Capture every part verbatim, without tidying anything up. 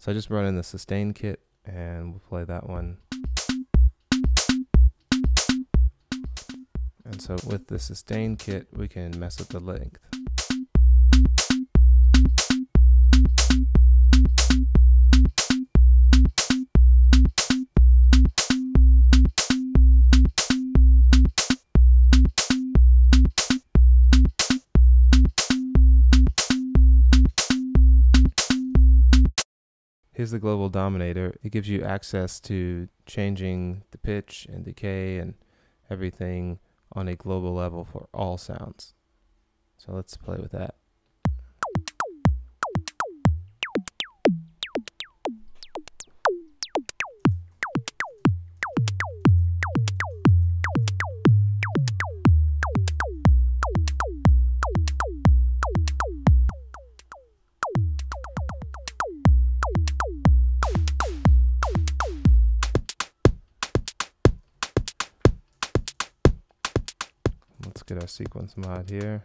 So I just brought in the sustain kit and we'll play that one. And so with the sustain kit, we can mess with the length. Here's the global dominator. It gives you access to changing the pitch and decay and everything on a global level for all sounds. So let's play with that. Get our sequence mod here.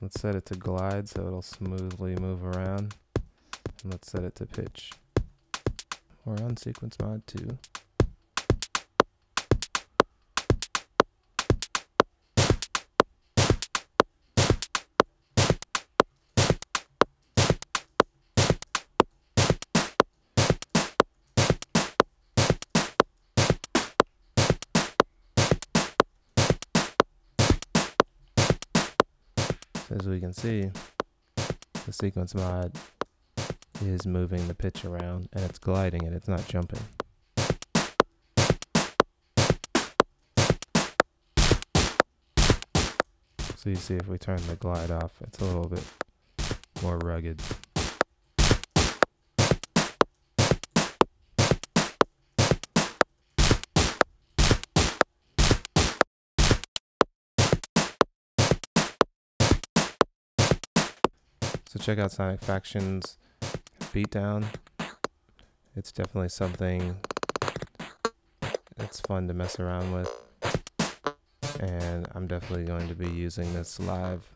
Let's set it to glide so it'll smoothly move around. And let's set it to pitch. We're on sequence mod two. As we can see, the sequence mod is moving the pitch around and it's gliding and it's not jumping. So you see if we turn the glide off, it's a little bit more rugged. So check out Sonic Faction's Beatdown. It's definitely something that's fun to mess around with. And I'm definitely going to be using this live.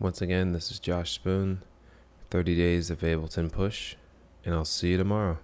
Once again, this is Josh Spoon, thirty days of Ableton Push, and I'll see you tomorrow.